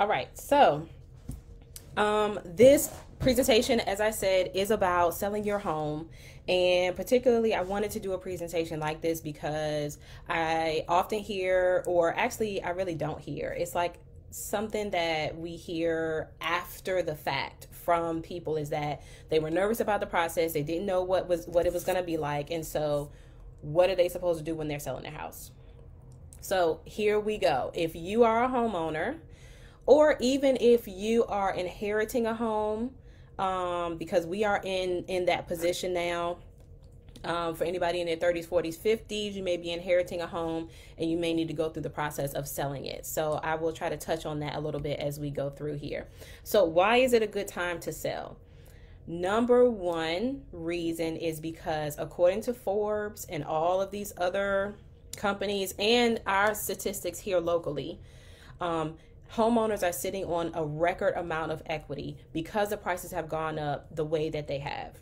All right, so this presentation, as I said, is about selling your home. And particularly, I wanted to do a presentation like this because I often hear, or actually I really don't hear, it's like something that we hear after the fact from people, is that they were nervous about the process, they didn't know what it was going to be like, and so what are they supposed to do when they're selling their house? So here we go. If you are a homeowner, or even if you are inheriting a home, because we are in that position now. For anybody in their 30s, 40s, 50s, you may be inheriting a home and you may need to go through the process of selling it. So I will try to touch on that a little bit as we go through here. So why is it a good time to sell? Number one reason is because, according to Forbes and all of these other companies and our statistics here locally, homeowners are sitting on a record amount of equity because the prices have gone up the way that they have.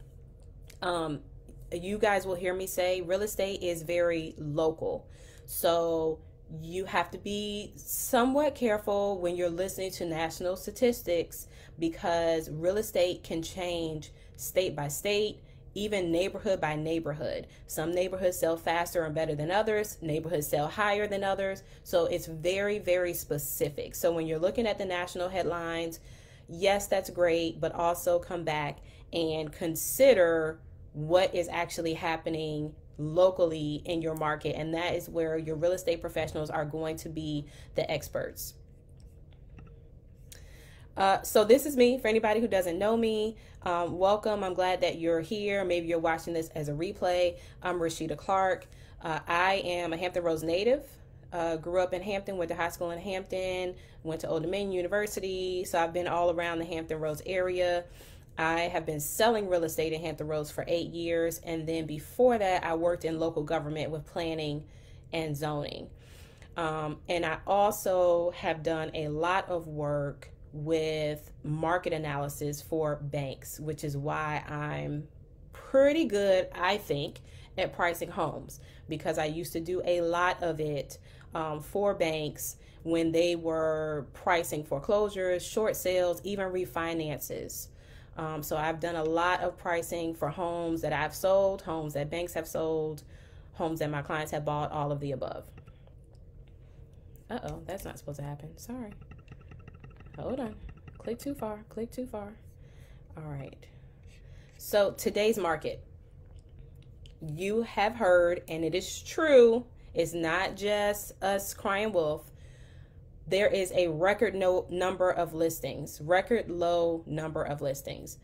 You guys will hear me say real estate is very local. So you have to be somewhat careful when you're listening to national statistics, because real estate can change state by state, even neighborhood by neighborhood. Some neighborhoods sell faster and better than others. Neighborhoods sell higher than others. So it's very, very specific. So when you're looking at the national headlines, yes, that's great, but also come back and consider what is actually happening locally in your market. And that is where your real estate professionals are going to be the experts. So this is me. For anybody who doesn't know me, welcome. I'm glad that you're here. Maybe you're watching this as a replay. I'm Rashida Clark. I am a Hampton Roads native. Grew up in Hampton, went to high school in Hampton, went to Old Dominion University. So I've been all around the Hampton Roads area. I have been selling real estate in Hampton Roads for 8 years. And then before that, I worked in local government with planning and zoning. And I also have done a lot of work with market analysis for banks, which is why I'm pretty good, I think, at pricing homes, because I used to do a lot of it for banks when they were pricing foreclosures, short sales, even refinances. So I've done a lot of pricing for homes that I've sold, homes that banks have sold, homes that my clients have bought, all of the above. Uh-oh, that's not supposed to happen. Sorry. Hold on. Click too far. Click too far. All right. So today's market. You have heard, and it is true, it's not just us crying wolf. There is a record number of listings, record low number of listings.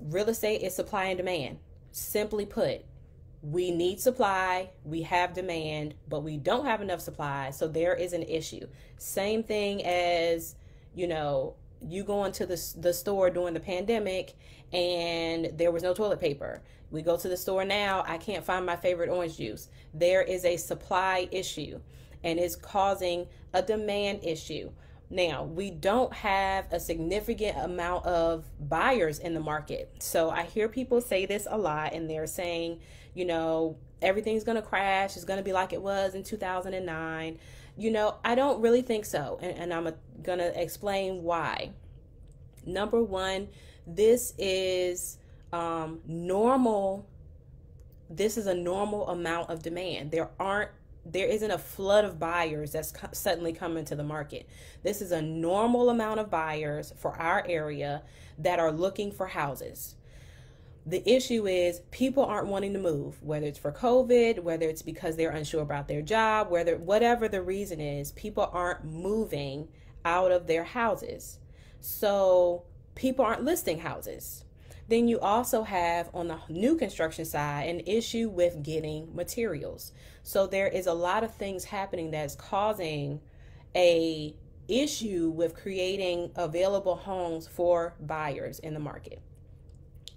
Real estate is supply and demand. Simply put, we need supply, we have demand, but we don't have enough supply, so there is an issue. Same thing as, you know, you go into the store during the pandemic and there was no toilet paper. We go to the store now, I can't find my favorite orange juice. There is a supply issue, and it's causing a demand issue. Now, we don't have a significant amount of buyers in the market. So I hear people say this a lot, and they're saying, you know, everything's gonna crash, it's gonna be like it was in 2009. You know, I don't really think so, and I'm gonna explain why. Number one, this is normal. This is a normal amount of demand. There isn't a flood of buyers that's suddenly come into the market. This is a normal amount of buyers for our area that are looking for houses. The issue is people aren't wanting to move, whether it's for COVID, whether it's because they're unsure about their job, whatever the reason is, people aren't moving out of their houses. So people aren't listing houses. Then you also have, on the new construction side, an issue with getting materials. So there is a lot of things happening that's causing an issue with creating available homes for buyers in the market.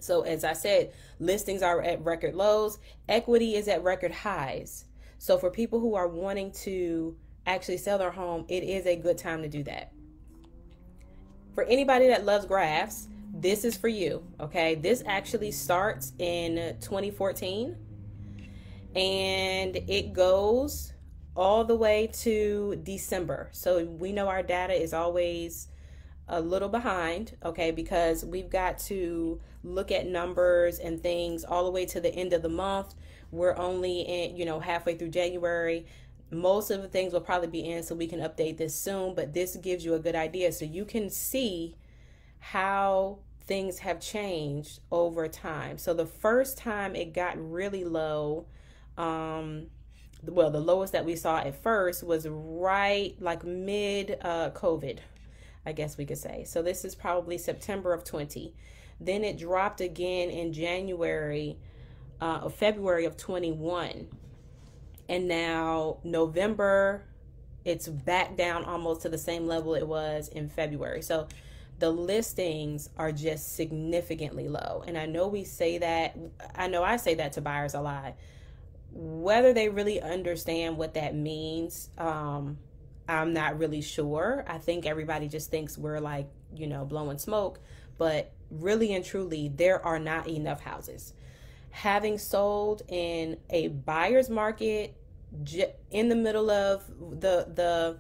So as I said, listings are at record lows, equity is at record highs. So for people who are wanting to actually sell their home, it is a good time to do that. For anybody that loves graphs, this is for you, okay? This actually starts in 2014 and it goes all the way to December. So we know our data is always a little behind, okay, because we've got to look at numbers and things all the way to the end of the month. We're only in, you know, halfway through January. Most of the things will probably be in, so we can update this soon, but this gives you a good idea so you can see how things have changed over time. So the first time it got really low, well, the lowest that we saw at first was right like mid COVID, I guess we could say. So this is probably September of 20. Then it dropped again in January, February of 21. And now November, it's back down almost to the same level it was in February. So the listings are just significantly low. And I know we say that, I know I say that to buyers a lot. Whether they really understand what that means, I'm not really sure. I think everybody just thinks we're like, you know, blowing smoke, but really and truly, there are not enough houses. Having sold in a buyer's market in the middle of the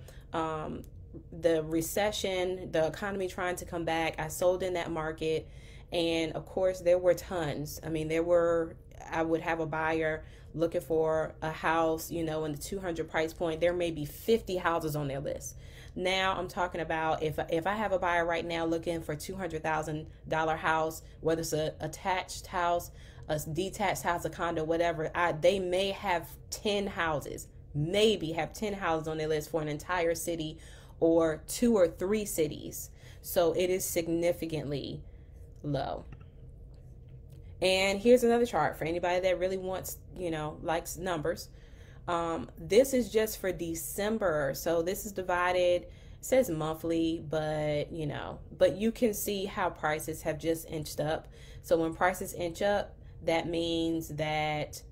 recession, the economy trying to come back, I sold in that market. And of course there were tons. I mean, there were, I would have a buyer looking for a house, you know, in the 200 price point. There may be 50 houses on their list. Now I'm talking about if I have a buyer right now looking for $200,000 house, whether it's a attached house, a detached house, a condo, whatever, they may have 10 houses, maybe have 10 houses on their list for an entire city or 2 or 3 cities. So it is significantly low. And here's another chart for anybody that really wants, you know, likes numbers. This is just for December. So this is divided, it says monthly, but you know, but you can see how prices have just inched up. So when prices inch up, that means that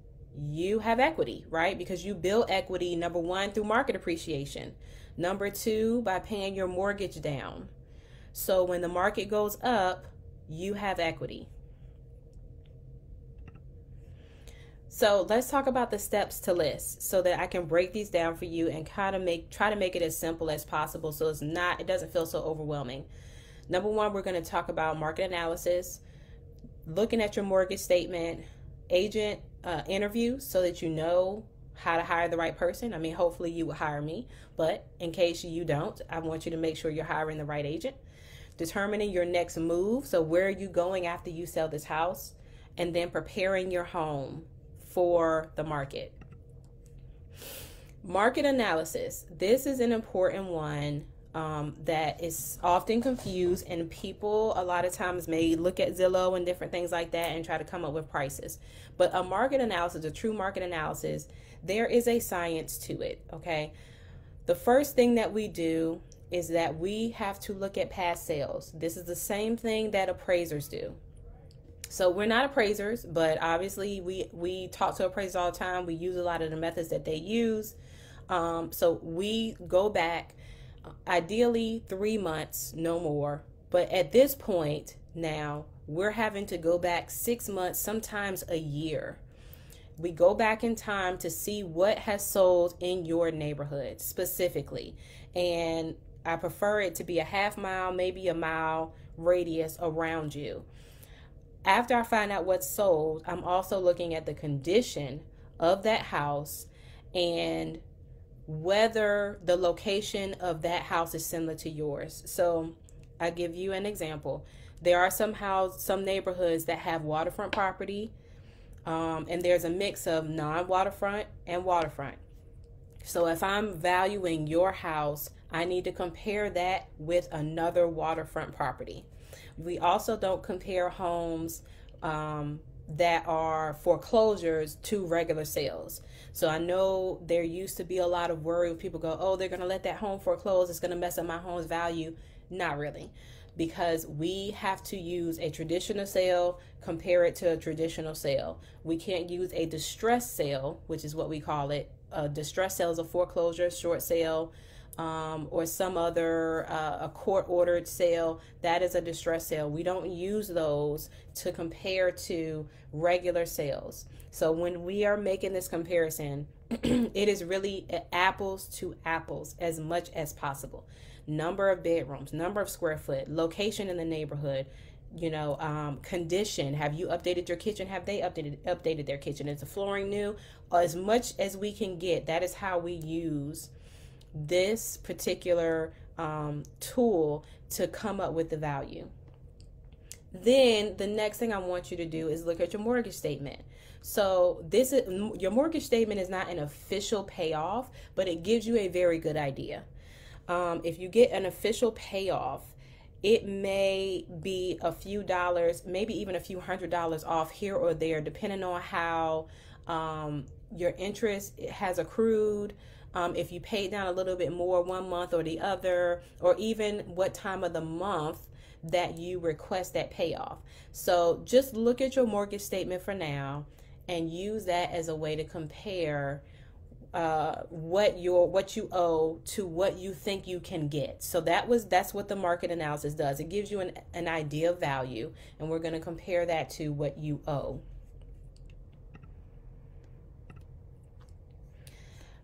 you have equity, right? Because you build equity, number one, through market appreciation. Number two, by paying your mortgage down. So when the market goes up, you have equity. So let's talk about the steps to list so that I can break these down for you and kind of try to make it as simple as possible so it's not, it doesn't feel so overwhelming. Number one, we're going to talk about market analysis, looking at your mortgage statement, agent interview so that you know how to hire the right person. I mean, hopefully you will hire me, but in case you don't, I want you to make sure you're hiring the right agent. Determining your next move, so where are you going after you sell this house, and then preparing your home for the market. Market analysis. This is an important one that is often confused, and people a lot of times may look at Zillow and different things like that and try to come up with prices. But a market analysis, a true market analysis, there is a science to it, okay? The first thing that we do is that we have to look at past sales. This is the same thing that appraisers do. So we're not appraisers, but obviously we talk to appraisers all the time. We use a lot of the methods that they use. So we go back, ideally 3 months, no more. But at this point now, we're having to go back 6 months, sometimes a year. We go back in time to see what has sold in your neighborhood specifically. And I prefer it to be a half mile, maybe a mile radius around you. After I find out what's sold, I'm also looking at the condition of that house and whether the location of that house is similar to yours. So I'll give you an example. There are some neighborhoods that have waterfront property, and there's a mix of non-waterfront and waterfront. So if I'm valuing your house, I need to compare that with another waterfront property. We also don't compare homes that are foreclosures to regular sales. So I know there used to be a lot of worry when people go, oh, they're going to let that home foreclose, it's going to mess up my home's value. Not really, because we have to use a traditional sale, compare it to a traditional sale. We can't use a distressed sale, which is what we call it. A distressed sale is a foreclosure, short sale, or some other a court-ordered sale. That is a distressed sale. We don't use those to compare to regular sales. So when we are making this comparison, It is really apples to apples as much as possible. Number of bedrooms, number of square foot, location in the neighborhood, you know, condition. Have you updated your kitchen? Have they updated their kitchen? Is the flooring new? As much as we can get, that is how we use this particular tool to come up with the value. Then the next thing I want you to do is look at your mortgage statement. So this is, your mortgage statement is not an official payoff, but it gives you a very good idea. If you get an official payoff, it may be a few dollars, maybe even a few $100 off here or there, depending on how your interest has accrued. If you paid down a little bit more one month or the other, or even what time of the month that you request that payoff. So just look at your mortgage statement for now and use that as a way to compare what you owe to what you think you can get. So that's what the market analysis does. It gives you an idea of value, and we're going to compare that to what you owe.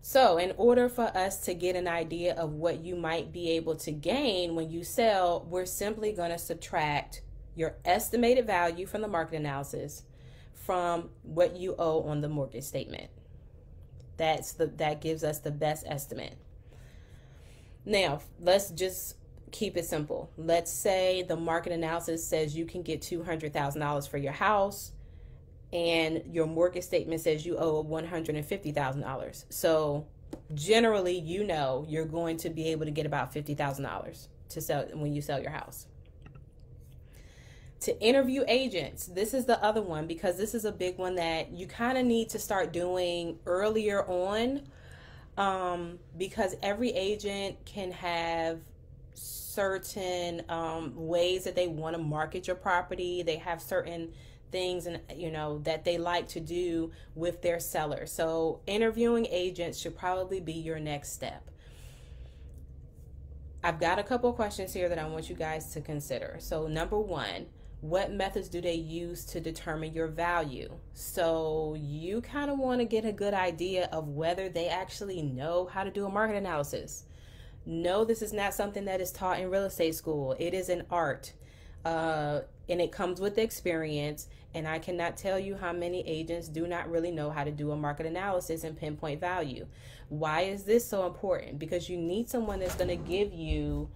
So in order for us to get an idea of what you might be able to gain when you sell, we're simply going to subtract your estimated value from the market analysis from what you owe on the mortgage statement. That gives us the best estimate. Now, let's just keep it simple. Let's say the market analysis says you can get $200,000 for your house, and your mortgage statement says you owe $150,000. So generally, you know, you're going to be able to get about $50,000 to sell when you sell your house. To interview agents, this is the other one, because this is a big one that you kind of need to start doing earlier on, because every agent can have certain ways that they want to market your property. They have certain things, and you know, that they like to do with their seller. So interviewing agents should probably be your next step. I've got a couple of questions here that I want you guys to consider. So number 1, what methods do they use to determine your value? So you kind of want to get a good idea of whether they actually know how to do a market analysis. No, this is not something that is taught in real estate school. It is an art. And it comes with experience, and I cannot tell you how many agents do not really know how to do a market analysis and pinpoint value. Why is this so important? Because you need someone that's going to give you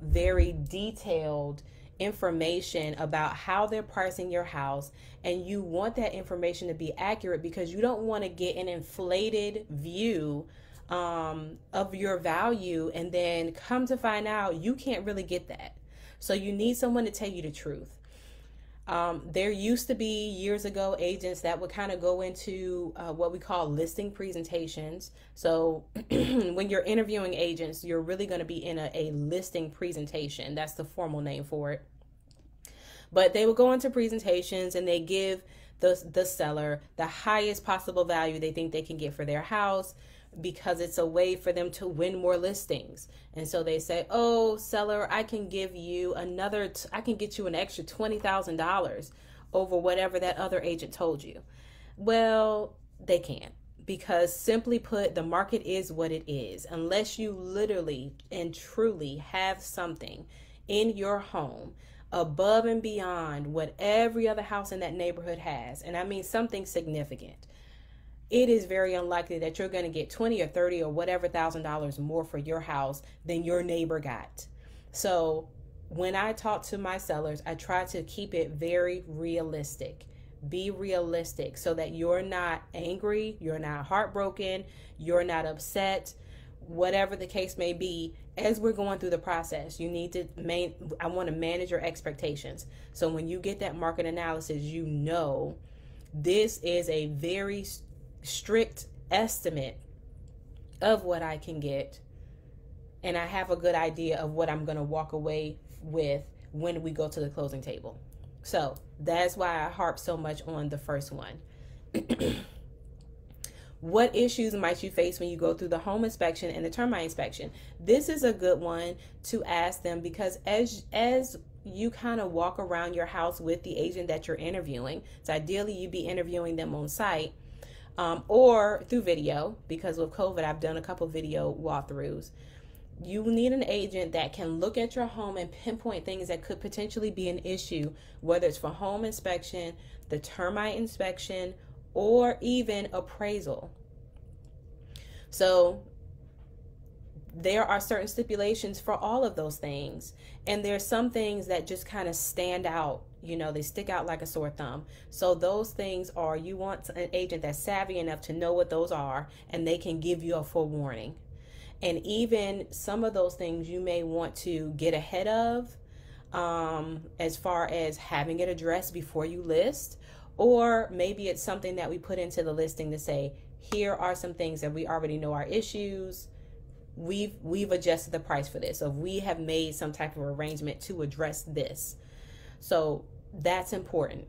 very detailed information about how they're pricing your house, and you want that information to be accurate, because you don't want to get an inflated view of your value and then come to find out you can't really get that. So you need someone to tell you the truth. There used to be, years ago, agents that would kind of go into what we call listing presentations. So when you're interviewing agents, you're really going to be in a listing presentation. That's the formal name for it. But they would go into presentations, and they give the seller the highest possible value they think they can get for their house, because it's a way for them to win more listings. And so they say, oh, seller, I can give you another, I can get you an extra $20,000 over whatever that other agent told you. Well, they can't, because simply put, the market is what it is. Unless you literally and truly have something in your home above and beyond what every other house in that neighborhood has, and I mean something significant, it is very unlikely that you're going to get 20 or 30 or whatever $1,000 more for your house than your neighbor got. So when I talk to my sellers, I try to keep it very realistic. Be realistic so that you're not angry, you're not heartbroken, you're not upset, whatever the case may be. As we're going through the process, you need to I want to manage your expectations. So when you get that market analysis, you know, this is a very strict estimate of what I can get, and I have a good idea of what I'm going to walk away with when we go to the closing table. So that's why I harp so much on the first one. What issues might you face when you go through the home inspection and the termite inspection? This is a good one to ask them, because as you kind of walk around your house with the agent that you're interviewing, so ideally you'd be interviewing them on site, or through video, because with COVID, I've done a couple video walkthroughs. You need an agent that can look at your home and pinpoint things that could potentially be an issue, whether it's for home inspection, the termite inspection, or even appraisal. So there are certain stipulations for all of those things. And there are some things that just kind of stand out, you know, they stick out like a sore thumb. So those things are, you want an agent that's savvy enough to know what those are, and they can give you a forewarning. And even some of those things you may want to get ahead of, as far as having it addressed before you list, or maybe it's something that we put into the listing to say, here are some things that we already know are issues. We've adjusted the price for this. So we have made some type of arrangement to address this. So that's important.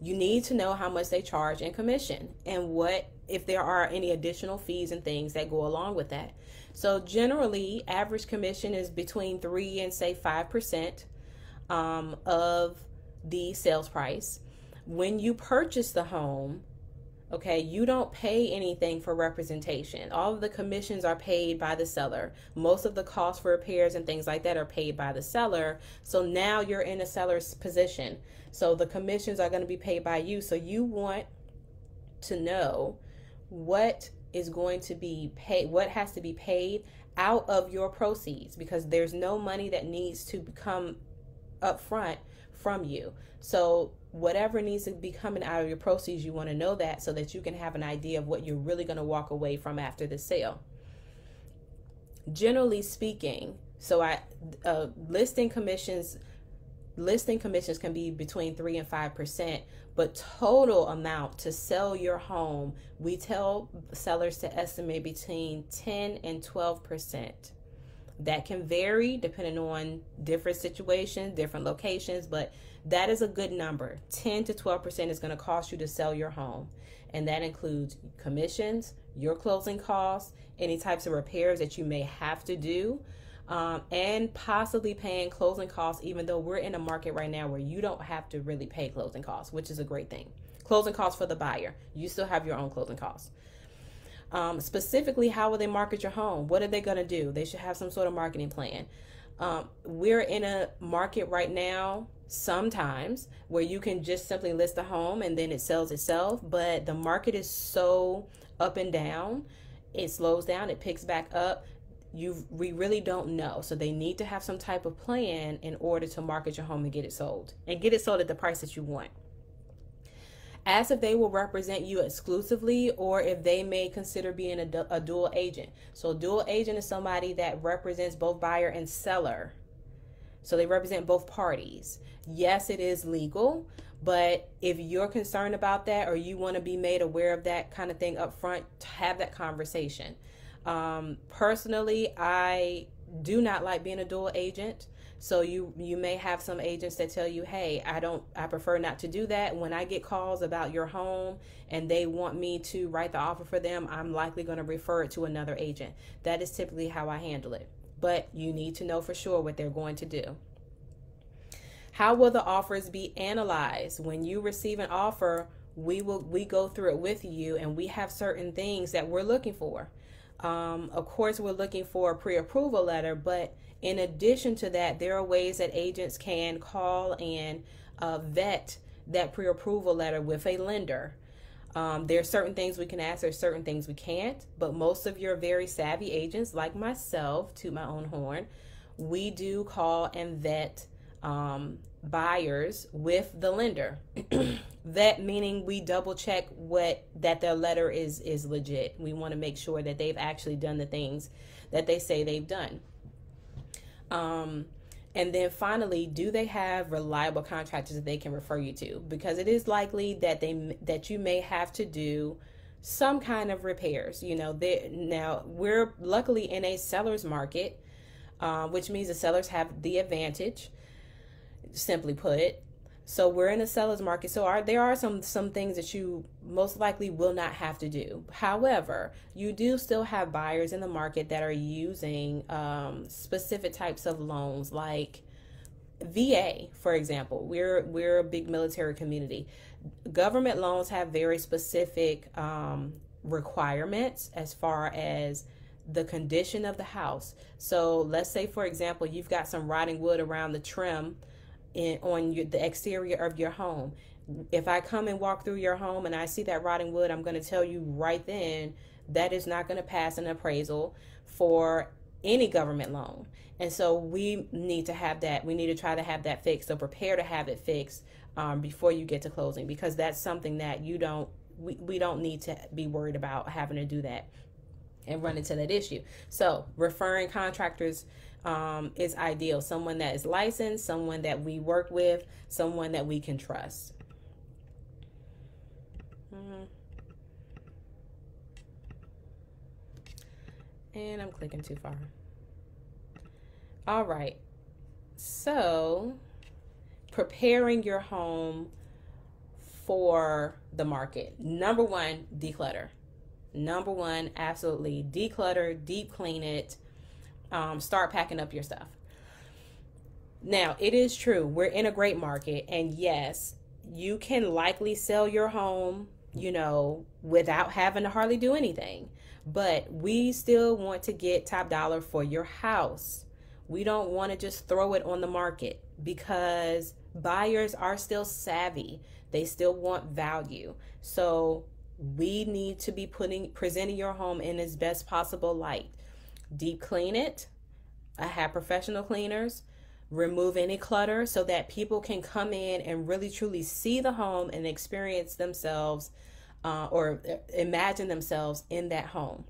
You need to know how much they charge in commission and what, if there are any additional fees and things that go along with that. So generally, average commission is between 3 and say 5% of the sales price. When you purchase the home, okay, you don't pay anything for representation. All of the commissions are paid by the seller. Most of the costs for repairs and things like that are paid by the seller. So now you're in a seller's position. So the commissions are going to be paid by you. So you want to know what is going to be paid, what has to be paid out of your proceeds, because there's no money that needs to come up front from you. So whatever needs to be coming out of your proceeds, you want to know that so that you can have an idea of what you're really going to walk away from after the sale. Generally speaking, so listing commissions can be between 3 and 5%, but total amount to sell your home, we tell sellers to estimate between 10% and 12%. That can vary depending on different situations, different locations, but that is a good number. 10 to 12% is going to cost you to sell your home. And that includes commissions, your closing costs, any types of repairs that you may have to do, and possibly paying closing costs, even though we're in a market right now where you don't have to really pay closing costs, which is a great thing. Closing costs for the buyer. You still have your own closing costs. Specifically, how will they market your home? What are they going to do? They should have some sort of marketing plan. We're in a market right now sometimes where you can just simply list a home and then it sells itself, but the market is so up and down. It slows down, it picks back up. We really don't know. So they need to have some type of plan in order to market your home and get it sold. And get it sold at the price that you want. Ask if they will represent you exclusively or if they may consider being a dual agent. So a dual agent is somebody that represents both buyer and seller. So they represent both parties. Yes, it is legal, but if you're concerned about that or you want to be made aware of that kind of thing up front, have that conversation. Personally, I do not like being a dual agent. So you may have some agents that tell you, hey, I prefer not to do that. When I get calls about your home and they want me to write the offer for them, I'm likely going to refer it to another agent. That is typically how I handle it. But you need to know for sure what they're going to do. How will the offers be analyzed? When you receive an offer, we go through it with you, and we have certain things that we're looking for. Of course, we're looking for a pre-approval letter, but in addition to that, there are ways that agents can call and vet that pre-approval letter with a lender. There are certain things we can ask, there's certain things we can't, but most of your very savvy agents, like myself, toot my own horn, we do call and vet buyers with the lender. Vet meaning we double check that their letter is legit. We want to make sure that they've actually done the things that they say they've done. And then finally, do they have reliable contractors that they can refer you to? Because it is likely that you may have to do some kind of repairs. You know, now we're luckily in a seller's market, which means the sellers have the advantage, simply put. So we're in a seller's market. So there are some things that you most likely will not have to do. However, you do still have buyers in the market that are using specific types of loans, like VA, for example. We're a big military community. government loans have very specific requirements as far as the condition of the house. So let's say, for example, you've got some rotting wood around the trim on the exterior of your home. If I come and walk through your home and I see that rotting wood, I'm going to tell you right then that is not going to pass an appraisal for any government loan. And so we need to have that. We need to try to have that fixed. So prepare to have it fixed before you get to closing, because that's something that you don't, we don't need to be worried about having to do that and run into that issue. So referring contractors is ideal. Someone that is licensed, someone that we work with, someone that we can trust. And I'm clicking too far. All right, so preparing your home for the market. Number one, declutter. Number one, absolutely declutter, deep clean it, start packing up your stuff. Now, it is true, we're in a great market, and yes, you can likely sell your home, you know, without having to hardly do anything, but we still want to get top dollar for your house. We don't want to just throw it on the market, because buyers are still savvy. They still want value. So we need to be presenting your home in its best possible light. Deep clean it. I have professional cleaners. Remove any clutter so that people can come in and really truly see the home and experience themselves or imagine themselves in that home.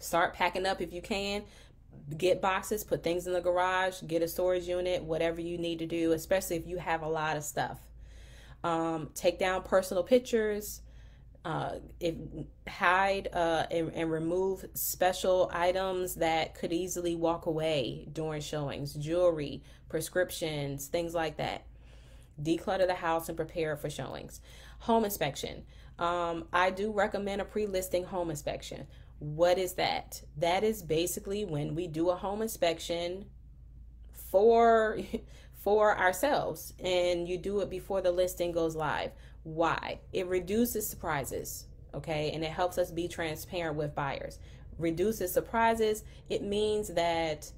Start packing up if you can. Get boxes, put things in the garage, get a storage unit, whatever you need to do, especially if you have a lot of stuff. Take down personal pictures. Hide and remove special items that could easily walk away during showings, jewelry, prescriptions, things like that. Declutter the house and prepare for showings. Home inspection. I do recommend a pre-listing home inspection. What is that? That is basically when we do a home inspection for ourselves, and you do it before the listing goes live. Why? It reduces surprises, okay? And it helps us be transparent with buyers. Reduces surprises. It means that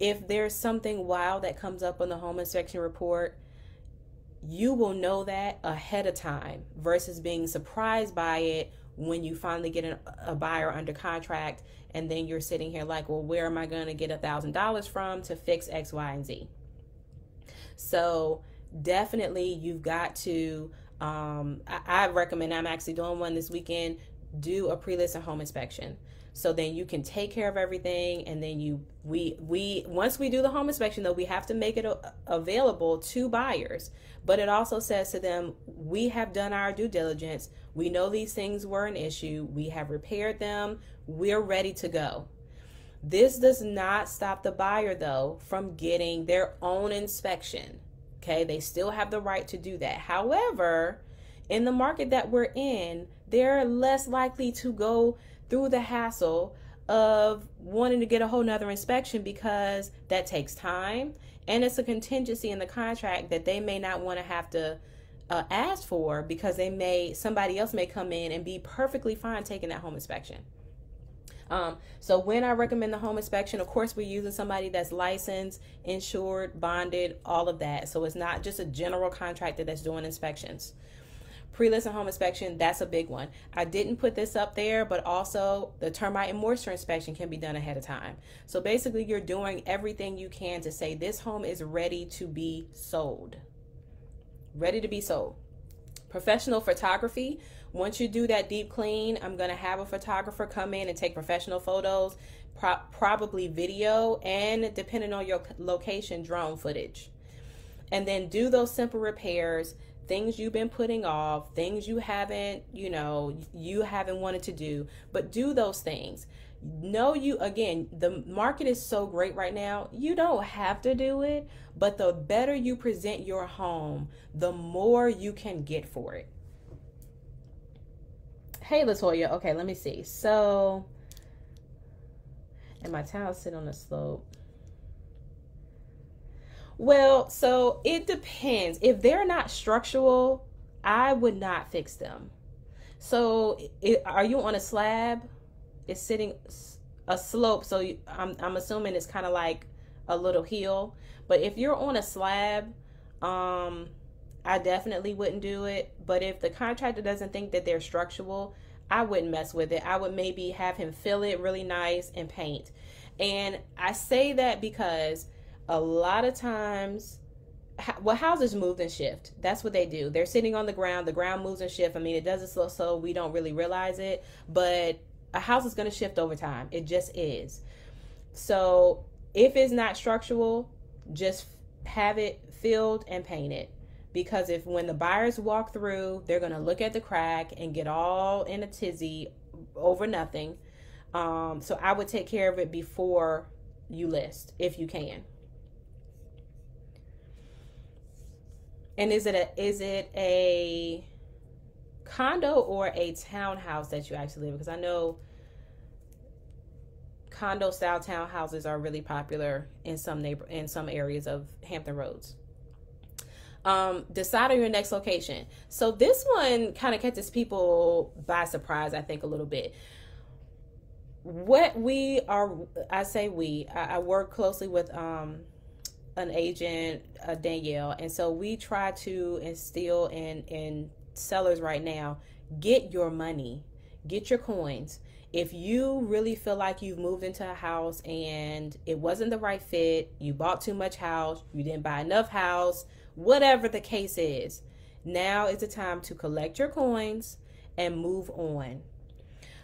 if there's something wild that comes up on the home inspection report, you will know that ahead of time versus being surprised by it when you finally get a buyer under contract, and then you're sitting here like, well, where am I going to get $1,000 from to fix X, Y, and Z? So definitely you've got to I recommend, I'm actually doing one this weekend, do a pre-list and home inspection. So then you can take care of everything, and then we once we do the home inspection, though, we have to make it available to buyers. But it also says to them, we have done our due diligence, we know these things were an issue, we have repaired them, we're ready to go. This does not stop the buyer, though, from getting their own inspection. Okay, they still have the right to do that. However, in the market that we're in, they're less likely to go through the hassle of wanting to get a whole nother inspection, because that takes time, and it's a contingency in the contract that they may not want to have to ask for, because they may, somebody else may come in and be perfectly fine taking that home inspection. So when I recommend the home inspection, of course, we're using somebody that's licensed, insured, bonded, all of that. So it's not just a general contractor that's doing inspections. Pre-list and home inspection, that's a big one. I didn't put this up there, but also the termite and moisture inspection can be done ahead of time. So basically you're doing everything you can to say this home is ready to be sold. Ready to be sold. Professional photography. Once you do that deep clean, I'm going to have a photographer come in and take professional photos, probably video, and depending on your location, drone footage. And then do those simple repairs, things you've been putting off, things you haven't, you know, you haven't wanted to do, but do those things. Know you, again, the market is so great right now, you don't have to do it, but the better you present your home, the more you can get for it. Hey, Latoya. Okay, let me see. So, and my towel sit on the slope. Well, so it depends. If they're not structural, I would not fix them. So are you on a slab? It's sitting a slope. So I'm assuming it's kind of like a little hill. But if you're on a slab, I definitely wouldn't do it. But if the contractor doesn't think that they're structural, I wouldn't mess with it. I would maybe have him fill it really nice and paint. And I say that because a lot of times, well, houses move and shift. That's what they do. They're sitting on the ground moves and shift. I mean, it does it slow, so we don't really realize it, but a house is going to shift over time. It just is. So if it's not structural, just have it filled and painted. Because if when the buyers walk through, they're going to look at the crack and get all in a tizzy over nothing. So I would take care of it before you list, if you can. And is it a condo or a townhouse that you actually live in? Because I know condo style townhouses are really popular in some areas of Hampton Roads. Decide on your next location. So this one kind of catches people by surprise, I think, a little bit. What we are, I say we, I work closely with an agent, Danielle, and so we try to instill in sellers right now, get your money, get your coins. If you really feel like you've moved into a house and it wasn't the right fit, you bought too much house, you didn't buy enough house, whatever the case is, now is the time to collect your coins and move on.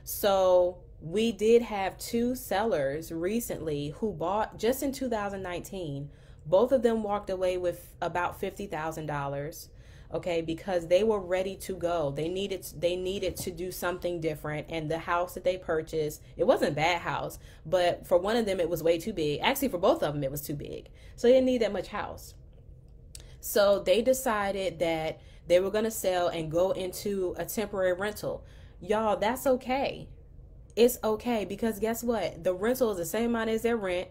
So we did have two sellers recently who bought just in 2019. Both of them walked away with about $50,000. Okay, because they were ready to go. They needed to do something different. And the house that they purchased, it wasn't a bad house, but for one of them, it was way too big. Actually, for both of them, it was too big. So they didn't need that much house. So they decided that they were going to sell and go into a temporary rental. Y'all, that's okay. It's okay, because guess what? The rental is the same amount as their rent.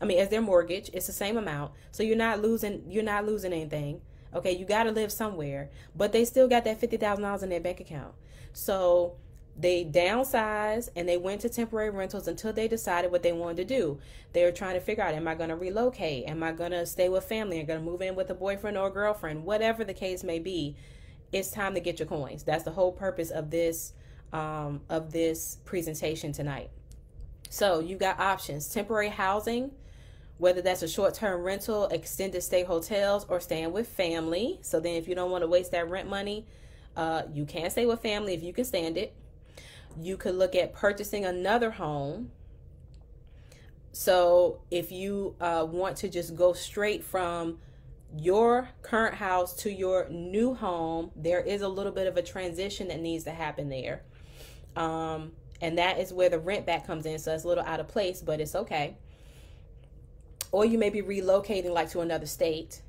I mean, as their mortgage, it's the same amount. So you're not losing anything. Okay, you got to live somewhere, but they still got that $50,000 in their bank account. So they downsized and they went to temporary rentals until they decided what they wanted to do. They were trying to figure out, am I going to relocate? Am I going to stay with family? Am I going to move in with a boyfriend or a girlfriend? Whatever the case may be, it's time to get your coins. That's the whole purpose of this presentation tonight. So you got options: temporary housing, whether that's a short-term rental, extended stay hotels, or staying with family. So then if you don't want to waste that rent money, you can stay with family if you can stand it. You could look at purchasing another home. So if you want to just go straight from your current house to your new home, there is a little bit of a transition that needs to happen there. And that is where the rent back comes in. So it's a little out of place, but it's okay. Or you may be relocating, like, to another state.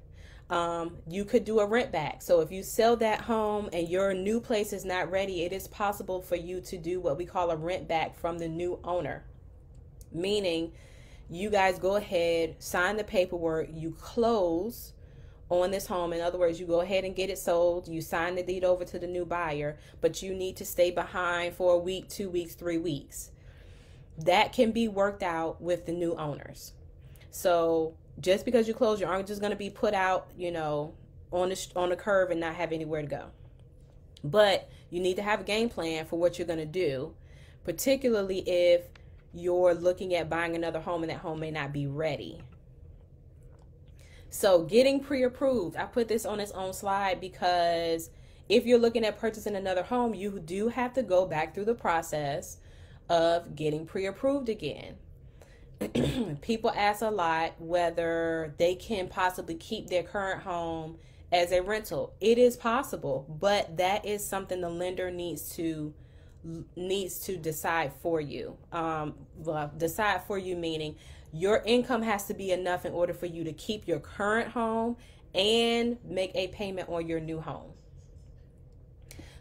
You could do a rent back. So if you sell that home and your new place is not ready, it is possible for you to do what we call a rent back from the new owner. Meaning, you guys go ahead, sign the paperwork, you close on this home. In other words, you go ahead and get it sold, you sign the deed over to the new buyer, but you need to stay behind for a week, 2 weeks, 3 weeks. That can be worked out with the new owners. So just because you close, you aren't just going to be put out, you know, on the curb and not have anywhere to go. But you need to have a game plan for what you're going to do, particularly if you're looking at buying another home and that home may not be ready. So getting pre-approved. I put this on its own slide because if you're looking at purchasing another home, you do have to go back through the process of getting pre-approved again. People ask a lot whether they can possibly keep their current home as a rental. It is possible, but that is something the lender needs to decide for you. Well, decide for you meaning your income has to be enough in order for you to keep your current home and make a payment on your new home.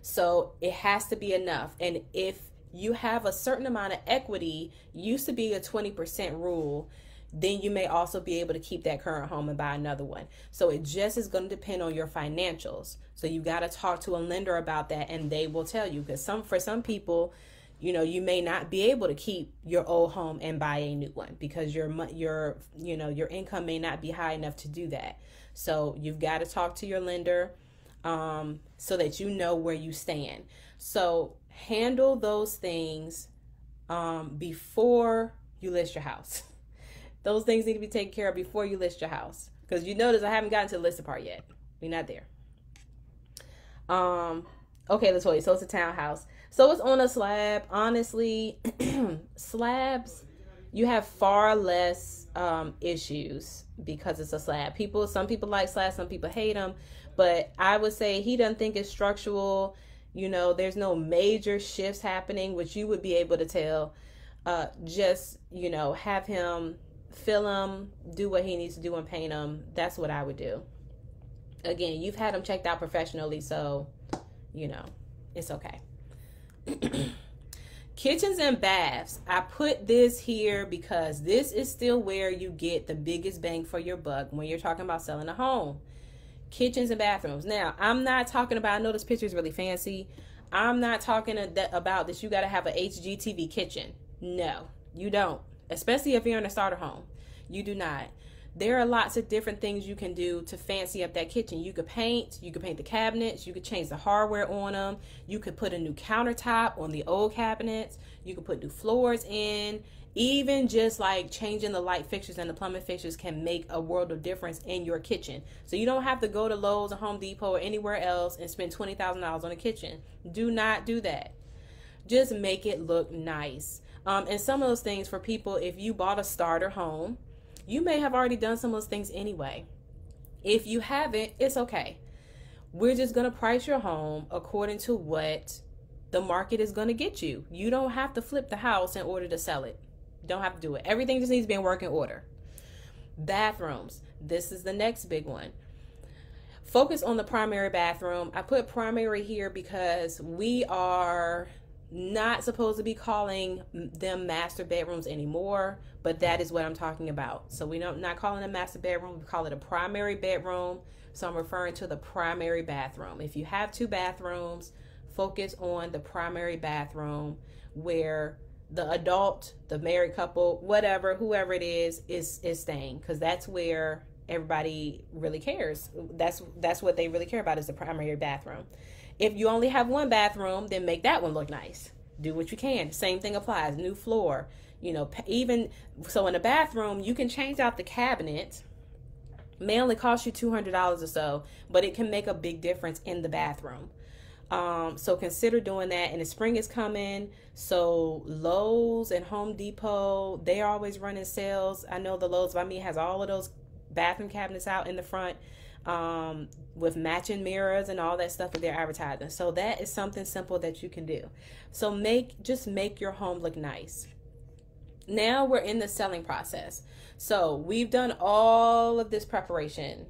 So it has to be enough. And if you have a certain amount of equity, used to be a 20% rule. then you may also be able to keep that current home and buy another one. So it just is going to depend on your financials. So you got to talk to a lender about that, and they will tell you, because for some people, you know, you may not be able to keep your old home and buy a new one because your income may not be high enough to do that. So you've got to talk to your lender so that you know where you stand. So handle those things before you list your house. Those things need to be taken care of before you list your house, because you notice I haven't gotten to the listed part yet. We're not there. Okay, Latoya, so it's a townhouse. So it's on a slab. Honestly, slabs, you have far less issues because it's a slab. Some people like slabs, some people hate them, but I would say he doesn't think it's structural. You know, there's no major shifts happening, which you would be able to tell. Just, you know, have him fill them, do what he needs to do and paint them. That's what I would do. Again, you've had them checked out professionally, so, you know, it's okay. Kitchens and baths. I put this here because this is still where you get the biggest bang for your buck when you're talking about selling a home. Kitchens and bathrooms. Now, I'm not talking about, I know this picture is really fancy. I'm not talking about this. You got to have a HGTV kitchen. No, you don't. Especially if you're in a starter home. You do not. There are lots of different things you can do to fancy up that kitchen. You could paint the cabinets, you could change the hardware on them, you could put a new countertop on the old cabinets, you could put new floors in. Even just like changing the light fixtures and the plumbing fixtures can make a world of difference in your kitchen. So you don't have to go to Lowe's or Home Depot or anywhere else and spend $20,000 on a kitchen. Do not do that. Just make it look nice. And some of those things for people, if you bought a starter home, you may have already done some of those things anyway. If you haven't, it's okay. We're just going to price your home according to what the market is going to get you. You don't have to flip the house in order to sell it. Don't have to do it. Everything just needs to be in working order. Bathrooms. This is the next big one. Focus on the primary bathroom. I put primary here because we are not supposed to be calling them master bedrooms anymore, but that is what I'm talking about. So we don't not calling a master bedroom, we call it a primary bedroom. So I'm referring to the primary bathroom. If you have two bathrooms, focus on the primary bathroom where the adult, the married couple, whatever, whoever it is staying, because that's where everybody really cares. That's what they really care about, is the primary bathroom. If you only have one bathroom, then make that one look nice. Do what you can. Same thing applies. New floor, you know, even so in a bathroom, you can change out the cabinet. It may only cost you $200 or so, but it can make a big difference in the bathroom. So consider doing that. And the spring is coming. So Lowe's and Home Depot, they are always running sales. I know the Lowe's by me has all of those bathroom cabinets out in the front, with matching mirrors and all that stuff with their advertising. So that is something simple that you can do. So just make your home look nice. Now we're in the selling process. So we've done all of this preparation.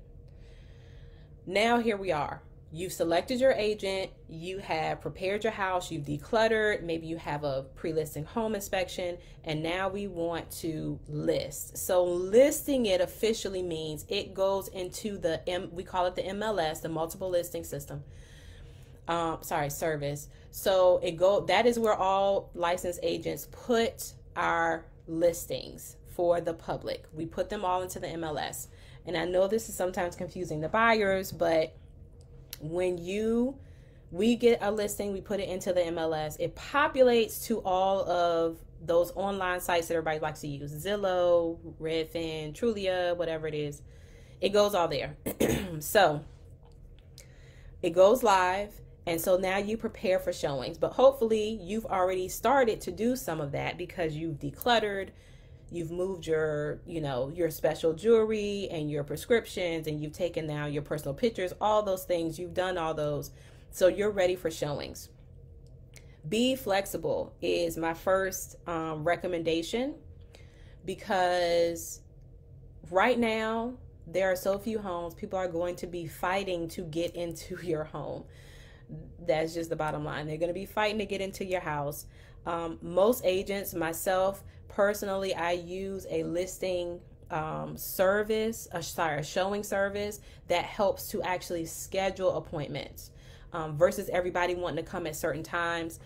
Now here we are. You've selected your agent, you have prepared your house, you've decluttered, maybe you have a pre-listing home inspection, and now we want to list. So listing it officially means it goes into the, we call it the MLS, the multiple listing system, service. So that is where all licensed agents put our listings for the public. We put them all into the MLS. And I know this is sometimes confusing to buyers, but when we get a listing, we put it into the MLS. It populates to all of those online sites that everybody likes to use. Zillow, Redfin, Trulia, whatever it is. It goes all there. So it goes live. And so now you prepare for showings. But hopefully you've already started to do some of that because you've decluttered. You've moved your special jewelry and your prescriptions, and you've taken now your personal pictures, all those things. You've done all those. So you're ready for showings. Be flexible is my first recommendation, because right now there are so few homes. People are going to be fighting to get into your home. That's just the bottom line. They're going to be fighting to get into your house. Most agents, myself, personally, I use a listing service, a showing service that helps to actually schedule appointments versus everybody wanting to come at certain times.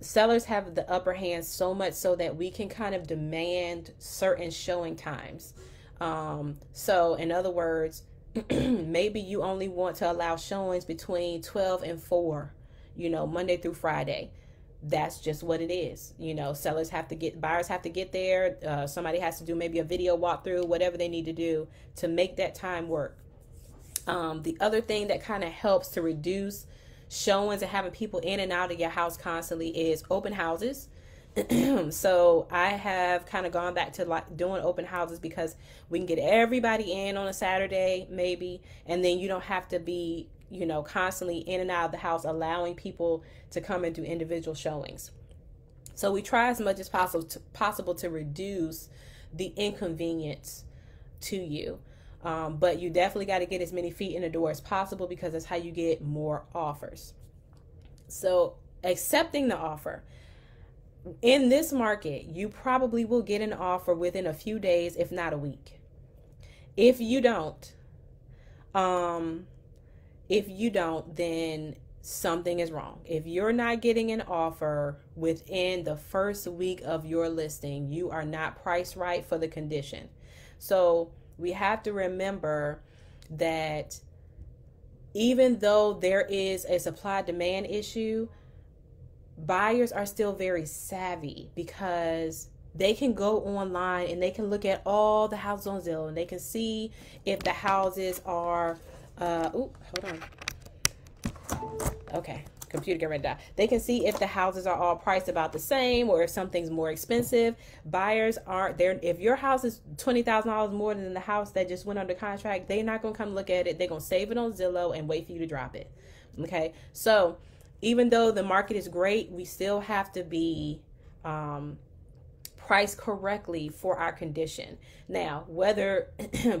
Sellers have the upper hand so much so that we can kind of demand certain showing times. So in other words, maybe you only want to allow showings between 12 and 4, you know, Monday through Friday. That's just what it is. You know, sellers have to get, buyers have to get there. Somebody has to do maybe a video walkthrough, whatever they need to do to make that time work. The other thing that kind of helps to reduce showings and having people in and out of your house constantly is open houses. So I have kind of gone back to like doing open houses because we can get everybody in on a Saturday maybe, and then you don't have to be, you know, constantly in and out of the house, allowing people to come and do individual showings. So we try as much as possible to reduce the inconvenience to you. But you definitely got to get as many feet in the door as possible because that's how you get more offers. So accepting the offer. In this market, you probably will get an offer within a few days, if not a week. If you don't, then something is wrong. If you're not getting an offer within the first week of your listing, you are not priced right for the condition. So we have to remember that even though there is a supply-demand issue, buyers are still very savvy because they can go online and they can look at all the houses on Zillow and they can see if the houses are They can see if the houses are all priced about the same or if something's more expensive. Buyers aren't there. If your house is $20,000 more than the house that just went under contract, they're not going to come look at it. They're going to save it on Zillow and wait for you to drop it. Okay. So even though the market is great, we still have to be priced correctly for our condition. Now, whether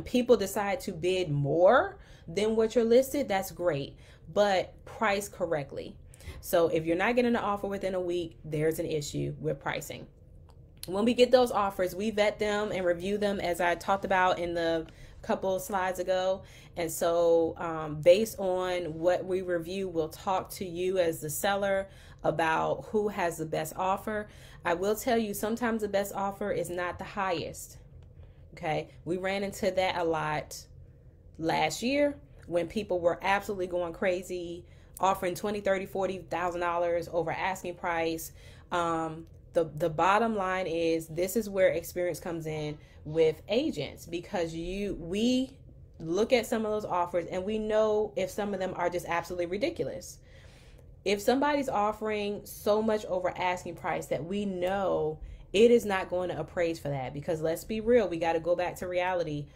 people decide to bid more than what you're listed, that's great, but price correctly. So if you're not getting an offer within a week, there's an issue with pricing. When we get those offers, we vet them and review them, as I talked about in the couple slides ago. And so based on what we review, we'll talk to you as the seller about who has the best offer. I will tell you, sometimes the best offer is not the highest. Okay, we ran into that a lot last year when people were absolutely going crazy, offering $20,000, $30,000, $40,000 over asking price. The bottom line is, this is where experience comes in with agents, because we look at some of those offers and we know if some of them are just absolutely ridiculous. If somebody's offering so much over asking price that we know it is not going to appraise for that, because let's be real, we got to go back to reality.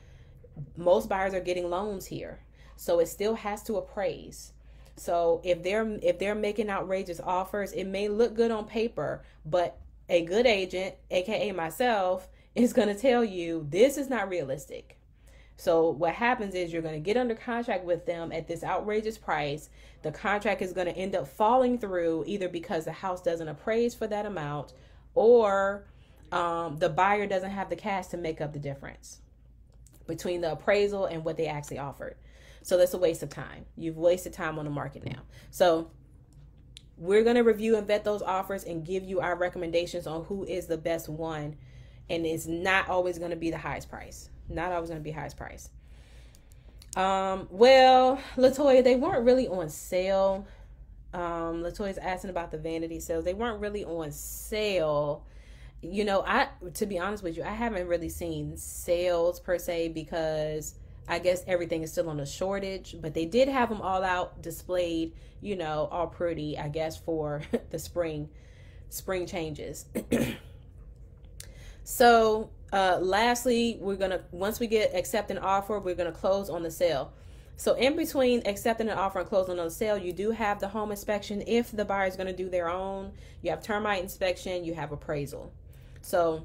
Most buyers are getting loans here, so it still has to appraise. So if they're making outrageous offers, it may look good on paper, but a good agent, aka myself, is going to tell you this is not realistic. So what happens is you're going to get under contract with them at this outrageous price. The contract is going to end up falling through, either because the house doesn't appraise for that amount, or the buyer doesn't have the cash to make up the difference between the appraisal and what they actually offered. So that's a waste of time. You've wasted time on the market now. So we're going to review and vet those offers and give you our recommendations on who is the best one. And it's not always going to be the highest price. Not always going to be highest price. Well, LaToya, they weren't really on sale. LaToya's asking about the vanity sales. They weren't really on sale. You know, to be honest with you, I haven't really seen sales per se, because I guess everything is still on a shortage, but they did have them all out displayed, you know, all pretty, I guess, for the spring changes. So lastly, once we accept an offer, we're gonna close on the sale. So in between accepting an offer and closing on the sale, you do have the home inspection. If the buyer is gonna do their own, you have termite inspection, you have appraisal. So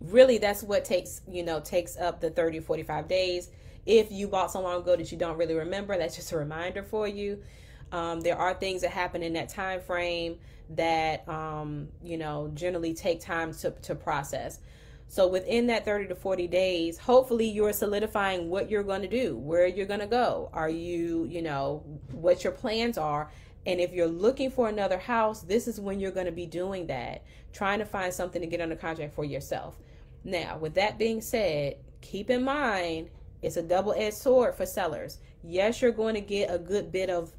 really, that's what takes up the 30, 45 days. If you bought so long ago that you don't really remember, that's just a reminder for you. There are things that happen in that time frame that, you know, generally take time to process. So within that 30 to 40 days, hopefully you're solidifying what you're going to do, where you're going to go. Are you, you know, what your plans are. And if you're looking for another house, this is when you're going to be doing that, trying to find something to get under contract for yourself. Now, with that being said, keep in mind, it's a double-edged sword for sellers. Yes, you're going to get a good bit of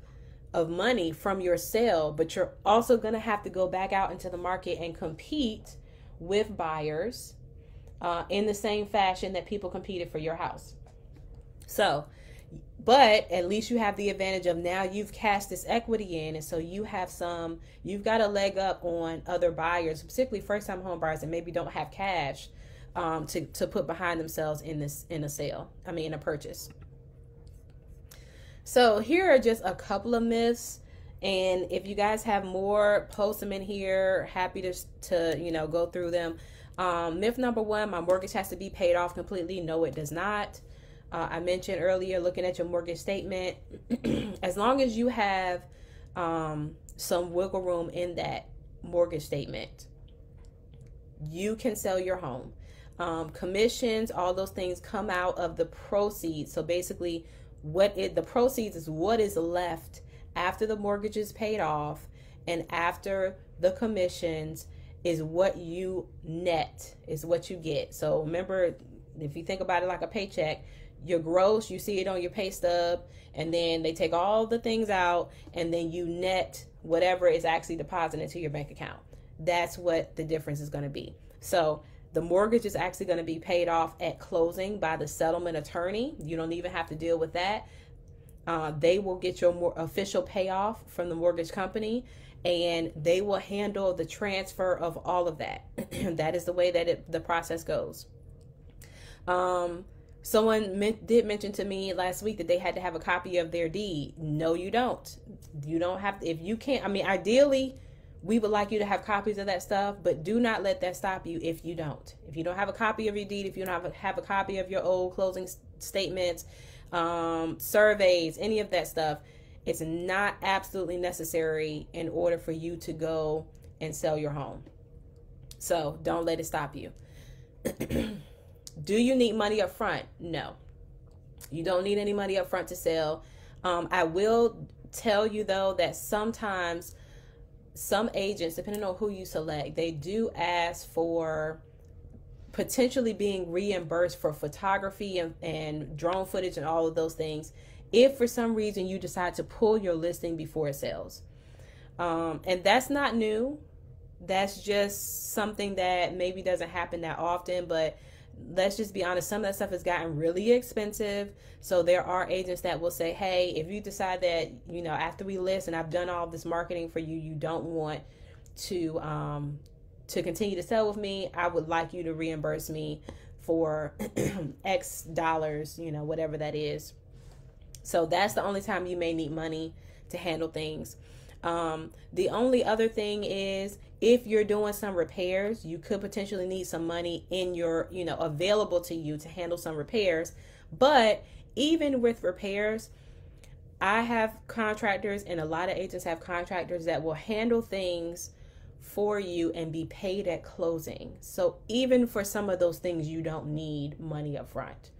money from your sale, but you're also going to have to go back out into the market and compete with buyers in the same fashion that people competed for your house. So, but at least you have the advantage of now you've cashed this equity in, and so you have some, you've got a leg up on other buyers, particularly first-time home buyers that maybe don't have cash to put behind themselves in this, in a sale, I mean, in a purchase. So here are just a couple of myths, and if you guys have more, post them in here. Happy to you know, go through them. Myth number one: my mortgage has to be paid off completely. No, it does not. I mentioned earlier, looking at your mortgage statement, as long as you have some wiggle room in that mortgage statement, you can sell your home. Commissions, all those things come out of the proceeds. So basically, the proceeds is what is left after the mortgage is paid off, and after the commissions is what you net, is what you get. So remember, if you think about it like a paycheck, your gross, you see it on your pay stub, and then they take all the things out, and then you net whatever is actually deposited into your bank account. That's what the difference is going to be. So the mortgage is actually going to be paid off at closing by the settlement attorney. You don't even have to deal with that. They will get your more official payoff from the mortgage company, and they will handle the transfer of all of that. That is the way that the process goes. Someone did mention to me last week that they had to have a copy of their deed. No, you don't. You don't have to. If you can't, I mean, ideally, we would like you to have copies of that stuff, but do not let that stop you if you don't. If you don't have a copy of your deed, if you don't have a copy of your old closing statements, surveys, any of that stuff, it's not absolutely necessary in order for you to go and sell your home. So don't let it stop you. Do you need money up front? No, you don't need any money up front to sell. I will tell you though that sometimes some agents, depending on who you select, they do ask for potentially being reimbursed for photography and drone footage and all of those things if for some reason you decide to pull your listing before it sells. And that's not new. That's just something that maybe doesn't happen that often, but let's just be honest, some of that stuff has gotten really expensive. So there are agents that will say, hey, if you decide that, you know, after we list and I've done all this marketing for you, you don't want to continue to sell with me, I would like you to reimburse me for X dollars, you know, whatever that is. So that's the only time you may need money to handle things. The only other thing is, if you're doing some repairs, you could potentially need some money in your, you know, available to you to handle some repairs. But even with repairs, I have contractors, and a lot of agents have contractors that will handle things for you and be paid at closing. So even for some of those things, you don't need money up front.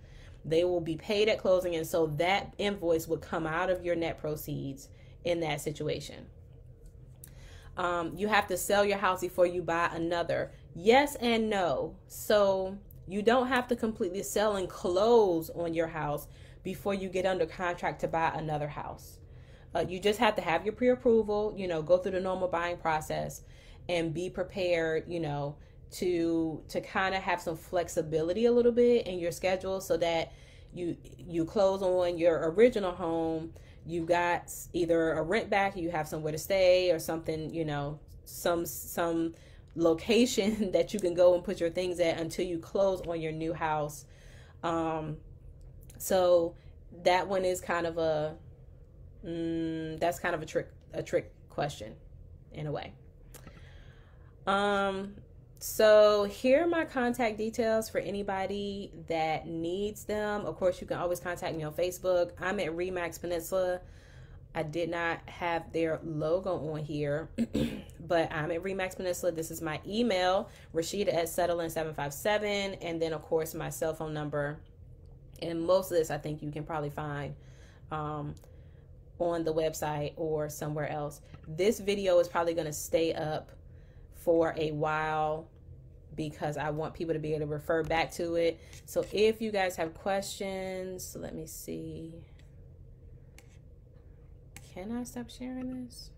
They will be paid at closing, and so that invoice would come out of your net proceeds in that situation. You have to sell your house before you buy another. Yes and no. So you don't have to completely sell and close on your house before you get under contract to buy another house. You just have to have your pre-approval, you know, go through the normal buying process and be prepared, you know, to kind of have some flexibility a little bit in your schedule so that you close on your original home. You've got either a rent back, you have somewhere to stay or something, you know, some location that you can go and put your things at until you close on your new house. So that one is kind of a, that's kind of a trick question in a way. So here are my contact details for anybody that needs them. Of course, you can always contact me on Facebook. I'm at RE-MAX Peninsula. I did not have their logo on here, but I'm at RE-MAX Peninsula. This is my email, Rashida@settlin757, and then of course my cell phone number. And most of this I think you can probably find on the website or somewhere else. This video is probably going to stay up for a while because I want people to be able to refer back to it. So if you guys have questions, let me see. Can I stop sharing this?